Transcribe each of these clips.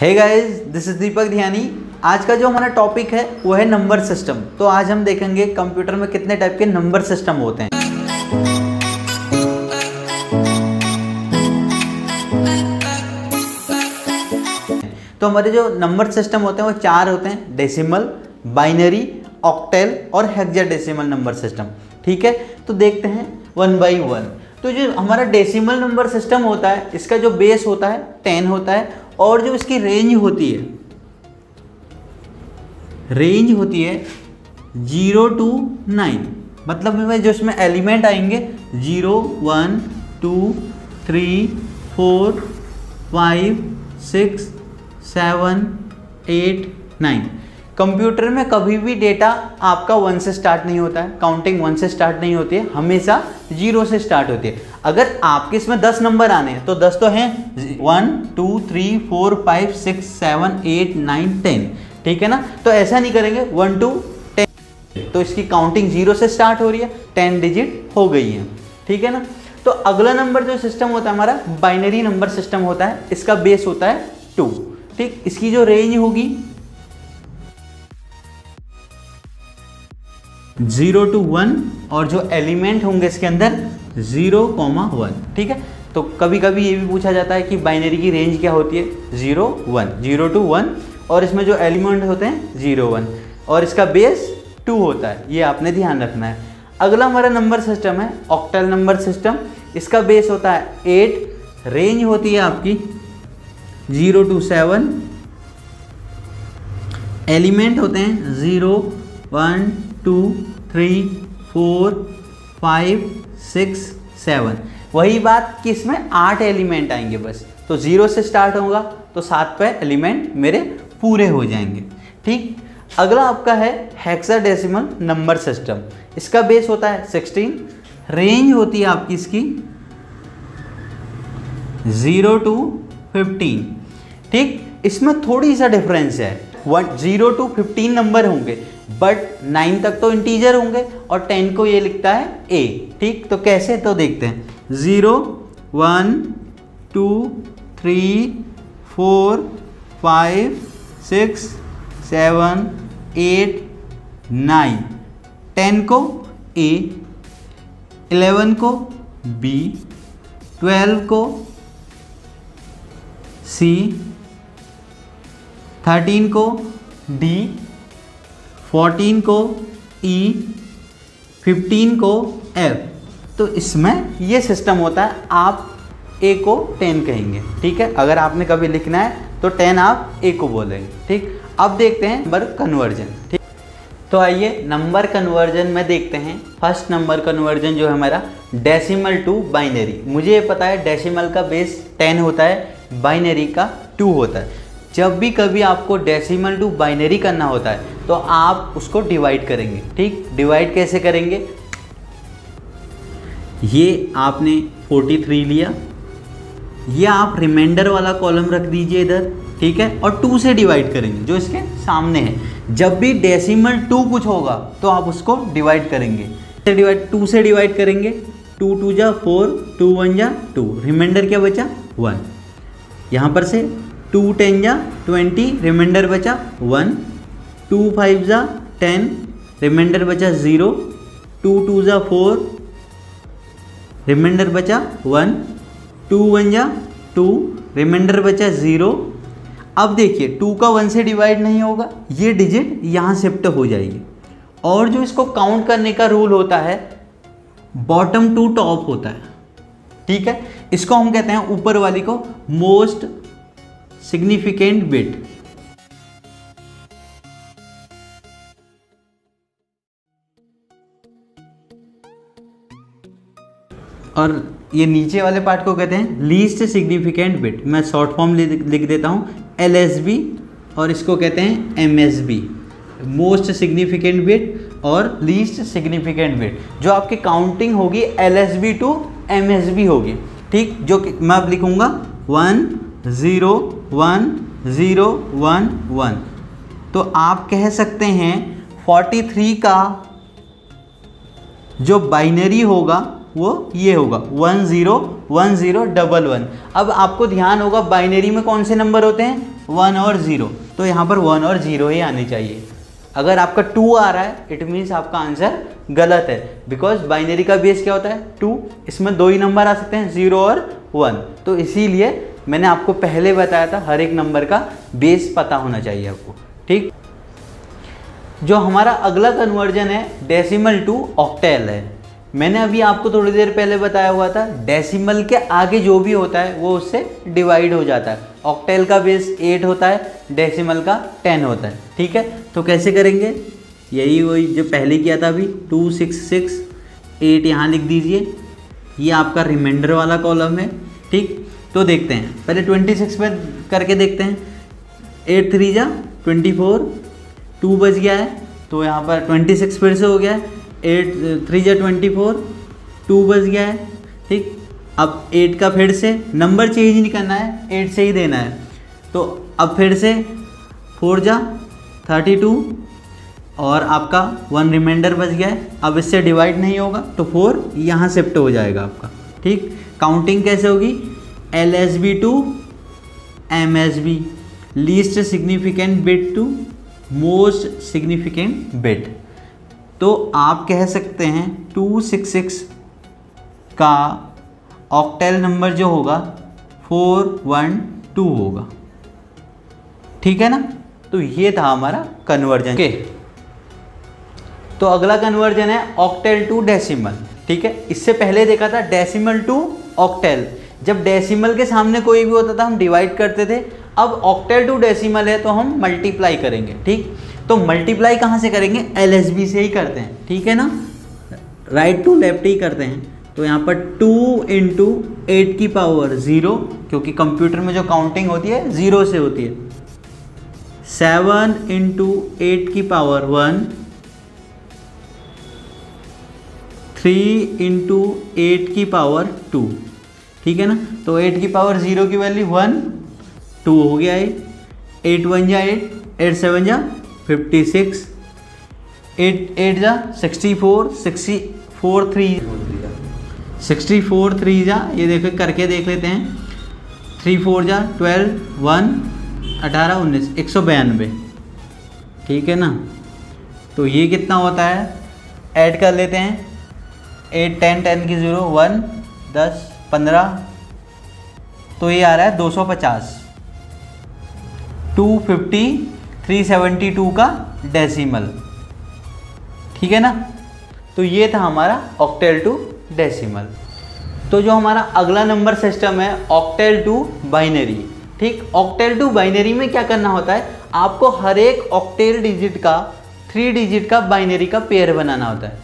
Hey guys, this is Deepak Dhiyani. आज का जो हमारा टॉपिक है वो है नंबर सिस्टम। तो आज हम देखेंगे कंप्यूटर में कितने टाइप के नंबर सिस्टम होते हैं। तो हमारे जो नंबर सिस्टम होते हैं वो चार होते हैं, डेसिमल, बाइनरी, ऑक्टेल और हेक्साडेसिमल नंबर सिस्टम। ठीक है, तो देखते हैं वन बाई वन। तो जो हमारा डेसिमल नंबर सिस्टम होता है इसका जो बेस होता है 10 होता है, और जो इसकी रेंज होती है 0 to 9, मतलब जो इसमें एलिमेंट आएंगे 0, 1, 2, 3, 4, 5, 6, 7, 8, 9। कंप्यूटर में कभी भी डेटा आपका 1 से स्टार्ट नहीं होता है, काउंटिंग 1 से स्टार्ट नहीं होती है, हमेशा 0 से स्टार्ट होती है। अगर आपके इसमें 10 नंबर आने हैं तो 10 तो हैं 1, 2, 3, 4, 5, 6, 7, 8, 9, 10। ठीक है ना, तो ऐसा नहीं करेंगे 1 to 10, तो इसकी काउंटिंग 0 से स्टार्ट हो रही है, 10 डिजिट हो गई है। ठीक है ना, तो अगला नंबर जो सिस्टम होता है हमारा बाइनरी नंबर सिस्टम होता है, इसका बेस होता है 2। ठीक, इसकी जो रेंज होगी 0 to 1, और जो एलिमेंट होंगे इसके अंदर 0, 1। ठीक है, तो कभी कभी ये भी पूछा जाता है कि बाइनरी की रेंज क्या होती है, 0, 1, 0 to 1, और इसमें जो एलिमेंट होते हैं 0, 1, और इसका बेस 2 होता है। ये आपने ध्यान रखना है। अगला हमारा नंबर सिस्टम है ऑक्टल नंबर सिस्टम, इसका बेस होता है 8, रेंज होती है आपकी 0 to 7, एलिमेंट होते हैं 0, 1, 2, 3, 4, 5, 6, 7। वही बात कि इसमें 8 एलिमेंट आएंगे बस, तो 0 से स्टार्ट होगा तो 7 पे एलिमेंट मेरे पूरे हो जाएंगे। ठीक, अगला आपका है हेक्साडेसिमल नंबर सिस्टम, इसका बेस होता है 16, रेंज होती है आपकी इसकी 0 to 15। ठीक, इसमें थोड़ी सा डिफरेंस है, 0 to 15 नंबर होंगे, बट 9 तक तो इंटीजर होंगे और 10 को ये लिखता है ए। ठीक, तो कैसे, तो देखते हैं 0, 1, 2, 3, 4, 5, 6, 7, 8, 9, 10 को ए, 11 को बी, 12 को सी, 13 को डी, 14 को ई, 15 को एफ। तो इसमें ये सिस्टम होता है, आप ए को 10 कहेंगे। ठीक है, अगर आपने कभी लिखना है तो 10 आप ए को बोलेंगे। ठीक, अब देखते हैं नंबर कन्वर्जन। ठीक, तो आइए नंबर कन्वर्जन में देखते हैं। फर्स्ट नंबर कन्वर्जन जो है हमारा डेसिमल टू बाइनरी। मुझे ये पता है डेसिमल का बेस 10 होता है, बाइनरी का 2 होता है। जब भी कभी आपको डेसिमल टू बाइनरी करना होता है तो आप उसको डिवाइड करेंगे। ठीक, डिवाइड कैसे करेंगे, ये आपने 43 लिया, ये आप रिमाइंडर वाला कॉलम रख दीजिए इधर। ठीक है, और 2 से डिवाइड करेंगे जो इसके सामने है। जब भी डेसिमल 2 कुछ होगा तो आप उसको डिवाइड करेंगे, डिवाइड 2 से डिवाइड करेंगे। 2 2 जा 4, 2 1 जा 2, रिमाइंडर क्या बचा 1। यहाँ पर से 2 10 जा 20, रिमाइंडर बचा 1। 2 5 जा 10, रिमाइंडर बचा 0। 2 2 जा 4, रिमाइंडर बचा 1। 2 1 जा 2, रिमाइंडर बचा 0। अब देखिए 2 का 1 से डिवाइड नहीं होगा, ये डिजिट यहाँ शिफ्ट हो जाएगी। और जो इसको काउंट करने का रूल होता है बॉटम टू टॉप होता है। ठीक है, इसको हम कहते हैं ऊपर वाली को मोस्ट सिग्निफिकेंट बिट। और ये नीचे वाले पार्ट को कहते हैं लीस्ट सिग्निफिकेंट बिट। मैं शॉर्ट फॉर्म लिख देता हूँ LSB, और इसको कहते हैं MSB, मोस्ट सिग्निफिकेंट बिट और लीस्ट सिग्निफिकेंट बिट। जो आपकी काउंटिंग होगी LSB टू MSB होगी। ठीक, जो मैं अब लिखूँगा 1 0 1 0 1 1। तो आप कह सकते हैं 43 का जो बाइनरी होगा वो ये होगा 1 0 1 0 1 1। अब आपको ध्यान होगा बाइनरी में कौन से नंबर होते हैं, वन और ज़ीरो, तो यहाँ पर वन और ज़ीरो ही आने चाहिए। अगर आपका टू आ रहा है इट मीन्स आपका आंसर गलत है, बिकॉज बाइनरी का बेस क्या होता है टू, इसमें दो ही नंबर आ सकते हैं ज़ीरो और वन, तो इसीलिए मैंने आपको पहले बताया था हर एक नंबर का बेस पता होना चाहिए आपको। ठीक, जो हमारा अगला कन्वर्जन है डेसिमल टू ऑक्टेल है। मैंने अभी आपको थोड़ी देर पहले बताया हुआ था डेसिमल के आगे जो भी होता है वो उससे डिवाइड हो जाता है। ऑक्टेल का बेस 8 होता है, डेसिमल का 10 होता है। ठीक है, तो कैसे करेंगे, यही वही जो पहले किया था अभी 2 6 6 8 यहाँ लिख दीजिए, ये आपका रिमाइंडर वाला कॉलम है। ठीक, तो देखते हैं पहले 26 पर करके देखते हैं। 8 3 जा 24, 2 बज गया है तो यहाँ पर 26 फिर से हो गया है। 8 3 जा 24, 2 बज गया है। ठीक, अब 8 का फिर से नंबर चेंज नहीं करना है, 8 से ही देना है, तो अब फिर से 4 जा 32 और आपका 1 रिमाइंडर बच गया है। अब इससे डिवाइड नहीं होगा तो 4 यहाँ शिफ्ट हो जाएगा आपका। ठीक, काउंटिंग कैसे होगी, LSB to MSB, least significant bit to most significant bit. तो आप कह सकते हैं 266 का ऑक्टेल नंबर जो होगा 412 होगा। ठीक है ना, तो ये था हमारा कन्वर्जन। तो अगला कन्वर्जन है ऑक्टेल टू डेसिमल। ठीक है, इससे पहले देखा था डेसिमल टू ऑक्टेल, जब डेसिमल के सामने कोई भी होता था हम डिवाइड करते थे, अब ऑक्टेल टू डेसिमल है तो हम मल्टीप्लाई करेंगे। ठीक, तो मल्टीप्लाई कहाँ से करेंगे, LSB से ही करते हैं। ठीक है ना, राइट टू लेफ्ट ही करते हैं। तो यहाँ पर 2 × 8 की पावर 0, क्योंकि कंप्यूटर में जो काउंटिंग होती है 0 से होती है। 7 × 8 की पावर 1, 3 × 8 की पावर 2। ठीक है ना, तो 8 की पावर 0 की वैल्यू 1 2 हो गया है। 8 1 जा 8 8 7 जा 56, 8 8 जा 64 64 3 जा 64 3 जा, ये देखो करके देख लेते हैं। 3 4 जा 12 1 18 19 192। ठीक है ना, तो ये कितना होता है, ऐड कर लेते हैं। 8 10 10 की 0 1 10 15, तो ये आ रहा है 250। 250 372 का डेसिमल। ठीक है ना, तो ये था हमारा ऑक्टेल टू डेसिमल। तो जो हमारा अगला नंबर सिस्टम है ऑक्टेल टू बाइनरी। ठीक, ऑक्टेल टू बाइनरी में क्या करना होता है, आपको हर एक ऑक्टेल डिजिट का 3 डिजिट का बाइनरी का पेयर बनाना होता है।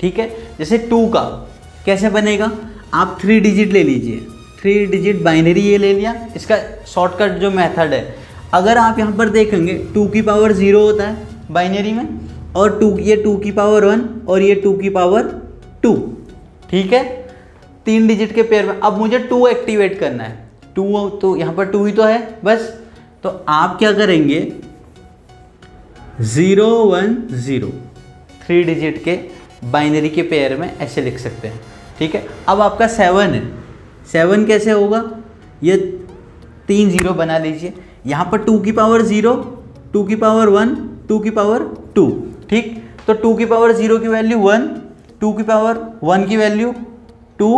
ठीक है, जैसे 2 का कैसे बनेगा, आप 3 डिजिट ले लीजिए, 3 डिजिट बाइनरी ये ले लिया, इसका शॉर्टकट जो मेथड है। अगर आप यहाँ पर देखेंगे 2 की पावर 0 होता है बाइनरी में, और 2 ये 2 की पावर 1 और ये 2 की पावर 2। ठीक है, 3 डिजिट के पेयर में अब मुझे 2 एक्टिवेट करना है। 2 तो यहाँ पर 2 ही तो है बस, तो आप क्या करेंगे 0 1 0, 3 डिजिट के बाइनरी के पेयर में ऐसे लिख सकते हैं। ठीक है, अब आपका 7 है, 7 कैसे होगा, ये 3 0 बना लीजिए, यहाँ पर 2 की पावर 0, 2 की पावर 1, 2 की पावर 2। ठीक, तो 2 की पावर 0 की वैल्यू 1, 2 की पावर 1 की वैल्यू 2,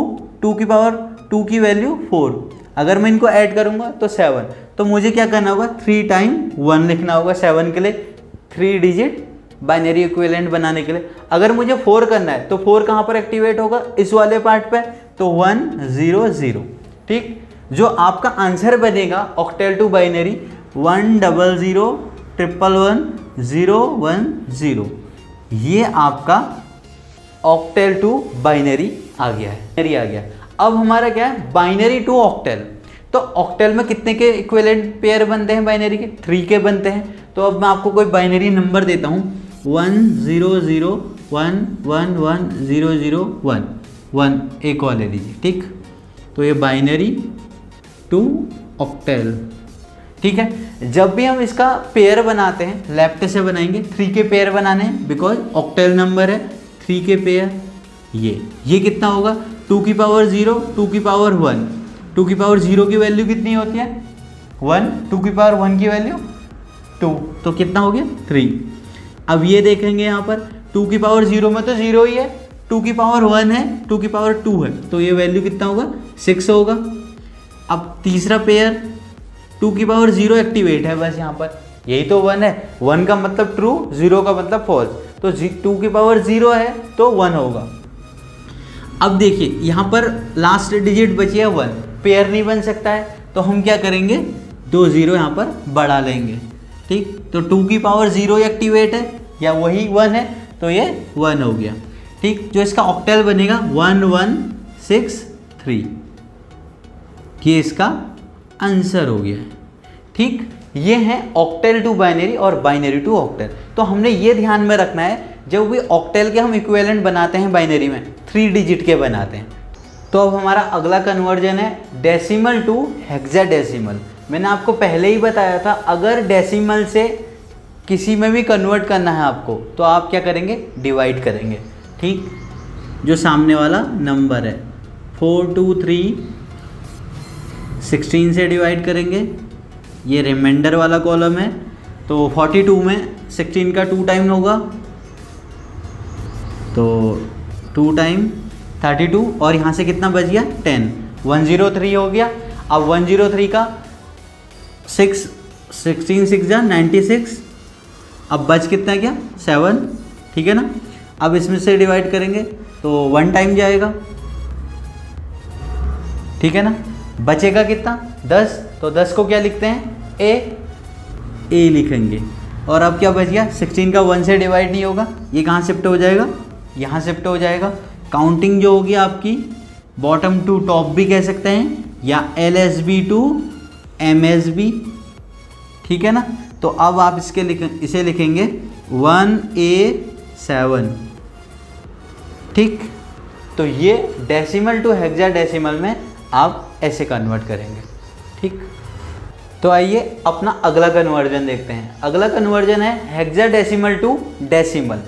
2 की पावर 2 की वैल्यू 4। अगर मैं इनको ऐड करूँगा तो 7, तो मुझे क्या करना होगा 3 टाइम 1 लिखना होगा 7 के लिए, 3 डिजिट बाइनरी इक्विवेलेंट बनाने के लिए। अगर मुझे 4 करना है तो 4 कहाँ पर एक्टिवेट होगा, इस वाले पार्ट पे, तो 1 0 0। ठीक, जो आपका आंसर बनेगा ऑक्टेल टू बाइनरी 1 00 1 1 1 0 1 0, ये आपका ऑक्टेल टू बाइनरी आ गया है। अब हमारा क्या है, बाइनरी टू ऑक्टेल। तो ऑक्टेल में कितने के इक्विवेलेंट पेयर बनते हैं बाइनरी के, 3 के बनते हैं। तो अब मैं आपको कोई बाइनरी नंबर देता हूँ 1 0 0 1 1 1 0 0 1 1, एक और ले लीजिए। ठीक, तो ये बाइनरी टू ऑक्टेल। ठीक है, जब भी हम इसका पेयर बनाते हैं लेफ्ट से बनाएंगे, 3 के पेयर बनाने हैं बिकॉज ऑक्टेल नंबर है, 3 के पेयर। ये कितना होगा, 2 की पावर 0 2 की पावर 1, 2 की पावर 0 की वैल्यू कितनी होती है वन, 2 की पावर 1 की वैल्यू 2, तो कितना हो गया 3। अब ये देखेंगे यहाँ पर 2 की पावर 0 में तो 0 ही है, 2 की पावर 1 है, 2 की पावर 2 है, तो ये वैल्यू कितना होगा 6 होगा। अब तीसरा पेयर 2 की पावर 0 एक्टिवेट है बस यहाँ पर, यही तो 1 है, 1 का मतलब ट्रू, 0 का मतलब फॉल्स, तो 2 की पावर 0 है तो 1 होगा। अब देखिए यहाँ पर लास्ट डिजिट बची है 1, पेयर नहीं बन सकता है, तो हम क्या करेंगे 2 0 यहाँ पर बढ़ा लेंगे, ठीक। तो 2 की पावर 0 एक्टिवेट है या वही 1 है, तो ये 1 हो गया, ठीक। जो इसका ऑक्टल बनेगा 1163, ये इसका आंसर हो गया, ठीक। ये है ऑक्टल टू बाइनरी और बाइनरी टू ऑक्टल। तो हमने ये ध्यान में रखना है, जब भी ऑक्टल के हम इक्विवेलेंट बनाते हैं बाइनरी में 3 डिजिट के बनाते हैं। तो अब हमारा अगला कन्वर्जन है डेसिमल टू हेक्साडेसिमल। मैंने आपको पहले ही बताया था, अगर डेसिमल से किसी में भी कन्वर्ट करना है आपको, तो आप क्या करेंगे डिवाइड करेंगे, ठीक। जो सामने वाला नंबर है 4 2 3 16 से डिवाइड करेंगे, ये रिमाइंडर वाला कॉलम है, तो 42 में 16 का 2 टाइम होगा, तो 2 टाइम 32, और यहाँ से कितना बच गया 10, 103 हो गया। अब 103 का 6 16 6 जा 96, अब बच कितना गया 7, ठीक है ना। अब इसमें से डिवाइड करेंगे तो 1 टाइम जाएगा, ठीक है ना। बचेगा कितना 10, तो 10 को क्या लिखते हैं ए लिखेंगे। और अब क्या बच गया 16 का 1 से डिवाइड नहीं होगा, ये कहाँ शिफ्ट हो जाएगा, यहाँ शिफ्ट हो जाएगा। काउंटिंग जो होगी आपकी बॉटम टू टॉप भी कह सकते हैं, या LSB टू MSB, ठीक है ना। तो अब आप इसके इसे लिखेंगे 1A7, ठीक। तो ये डेसिमल टू हेक्साडेसिमल में आप ऐसे कन्वर्ट करेंगे, ठीक। तो आइए अपना अगला कन्वर्जन देखते हैं। अगला कन्वर्जन है हेक्साडेसिमल टू डेसिमल।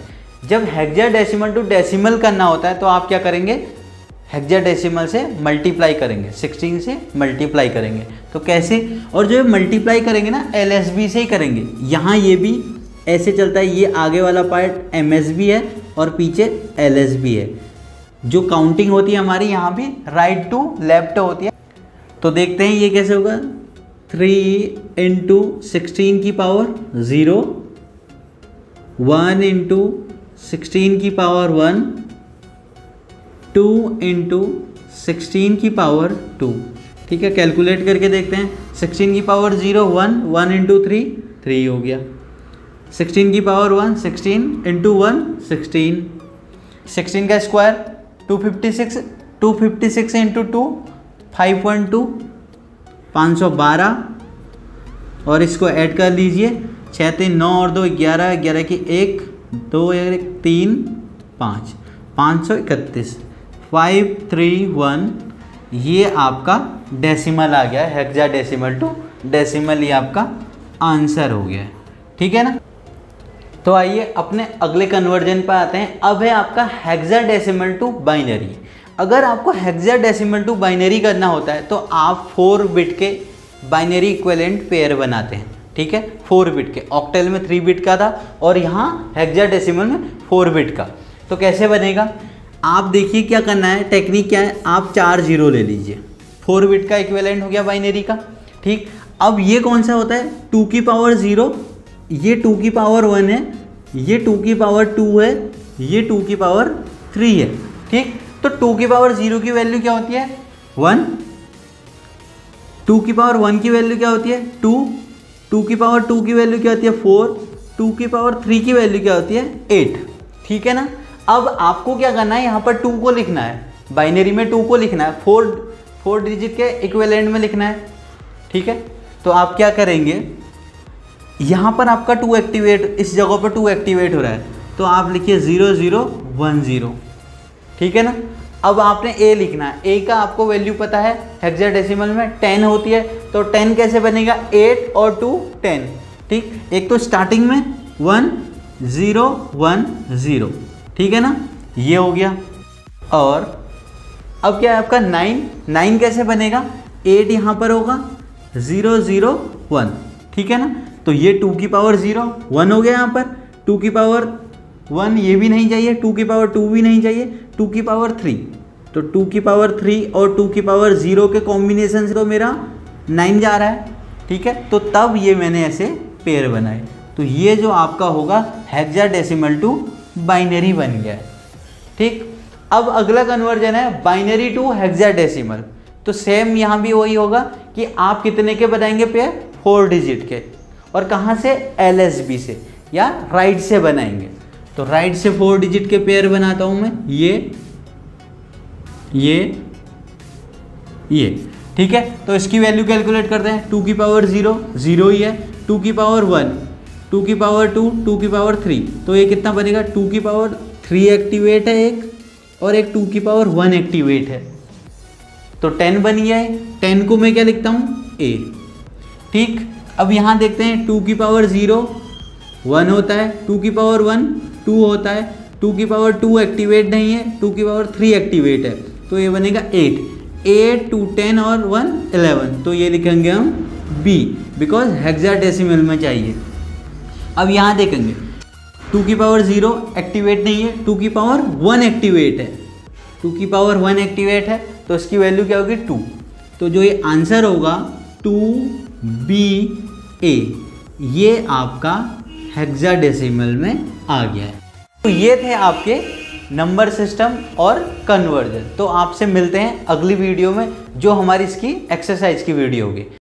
जब हेक्साडेसिमल टू डेसिमल करना होता है, तो आप क्या करेंगे हेक्साडेसिमल से मल्टीप्लाई करेंगे, 16 से मल्टीप्लाई करेंगे। तो कैसे, और जो मल्टीप्लाई करेंगे ना LSB से ही करेंगे। यहाँ ये भी ऐसे चलता है, ये आगे वाला पार्ट MSB है और पीछे LSB है। जो काउंटिंग होती है हमारी यहाँ भी राइट टू लेफ्ट होती है। तो देखते हैं ये कैसे होगा, 3 × 16 की पावर 0, 1 × 16 की पावर 1, 2 × 16 की पावर 2, ठीक है। कैलकुलेट करके देखते हैं, 16 की पावर 0 1, 1 × 3 3 हो गया, 16 की पावर 1 16 × 1 16, 16 का स्क्वायर 256, 256 × 2 512, 512, और इसको ऐड कर लीजिए, 6 3 9 और 2 11, 11 की 1 2 1 3 5, 531, 531। ये आपका डेसिमल आ गया, हेक्साडेसिमल टू डेसिमल, ये आपका आंसर हो गया, ठीक है ना। तो आइए अपने अगले कन्वर्जन पर आते हैं। अब है आपका हेक्साडेसिमल टू बाइनरी। अगर आपको हेक्साडेसिमल टू बाइनरी करना होता है, तो आप 4 बिट के बाइनरी इक्विवेलेंट पेयर बनाते हैं, ठीक है। 4 बिट के, ऑक्टल में 3 बिट का था और यहाँ हेक्साडेसिमल में 4 बिट का। तो कैसे बनेगा, आप देखिए क्या करना है, टेक्निक क्या है, आप 4 0 ले लीजिए, 4 बिट का इक्विवेलेंट हो गया बाइनरी का, ठीक। अब ये कौन सा होता है 2 की पावर 0, ये 2 की पावर 1 है, ये 2 की पावर 2 है, ये 2 की पावर 3 है, ठीक। तो 2 की पावर 0 की वैल्यू क्या होती है 1, 2 की पावर 1 की वैल्यू क्या होती है 2, 2 की पावर 2 की वैल्यू क्या होती है 4, 2 की पावर 3 की वैल्यू क्या होती है 8, ठीक है ना। अब आपको क्या करना है, यहाँ पर 2 को लिखना है, बाइनरी में 2 को लिखना है, 4 डिजिट के इक्विवेलेंट में लिखना है, ठीक है। तो आप क्या करेंगे, यहाँ पर आपका 2 एक्टिवेट, इस जगह पर 2 एक्टिवेट हो रहा है, तो आप लिखिए 0010, ठीक है ना। अब आपने ए लिखना है, ए का आपको वैल्यू पता है हेक्साडेसिमल में 10 होती है, तो 10 कैसे बनेगा 8 और 2 10, ठीक। एक तो स्टार्टिंग में 1010, ठीक है ना, ये हो गया। और अब क्या है आपका 9, 9 कैसे बनेगा, 8 यहाँ पर होगा, 0 0 1, ठीक है ना। तो ये 2 की पावर 0 1 हो गया। यहाँ पर 2 की पावर 1 ये भी नहीं चाहिए, 2 की पावर 2 भी नहीं चाहिए, 2 की पावर 3। तो 2 की पावर 3 और 2 की पावर 0 के कॉम्बिनेशन से तो मेरा 9 जा रहा है, ठीक है। तो तब ये मैंने ऐसे पेयर बनाए। तो ये जो आपका होगा हेक्साडेसिमल टू बाइनरी बन गया है, ठीक। अब अगला कन्वर्जन है बाइनरी टू हेक्साडेसिमल। तो सेम यहाँ भी वही होगा कि आप कितने के बनाएंगे पेयर, 4 डिजिट के, और कहाँ से, LSB से या राइट से बनाएंगे। तो राइट से 4 डिजिट के पेयर बनाता हूँ मैं, ये, ठीक है। तो इसकी वैल्यू कैलकुलेट करते हैं। 2 की पावर 0 0 ही है, 2 की पावर 1 2 की पावर 2 2 की पावर 3, तो ये कितना बनेगा, 2 की पावर 3 एक्टिवेट है एक, और एक 2 की पावर 1 एक्टिवेट है, तो 10 बन गया है। 10 को मैं क्या लिखता हूँ, A, ठीक। अब यहाँ देखते हैं 2 की पावर 0 1 होता है, 2 की पावर 1 2 होता है, 2 की पावर 2 एक्टिवेट नहीं है, 2 की पावर 3 एक्टिवेट है, तो ये बनेगा 8 8 2 10 और 1 11, तो ये लिखेंगे हम B, बिकॉज हेक्साडेसिमल में चाहिए। अब यहाँ देखेंगे 2 की पावर 0 एक्टिवेट नहीं है, 2 की पावर 1 एक्टिवेट है, 2 की पावर 1 एक्टिवेट है, तो इसकी वैल्यू क्या होगी, 2। तो जो ये आंसर होगा 2 B A, ये आपका हेक्साडेसिमल में आ गया है। तो ये थे आपके नंबर सिस्टम और कन्वर्जन। तो आपसे मिलते हैं अगली वीडियो में, जो हमारी इसकी एक्सरसाइज की वीडियो होगी।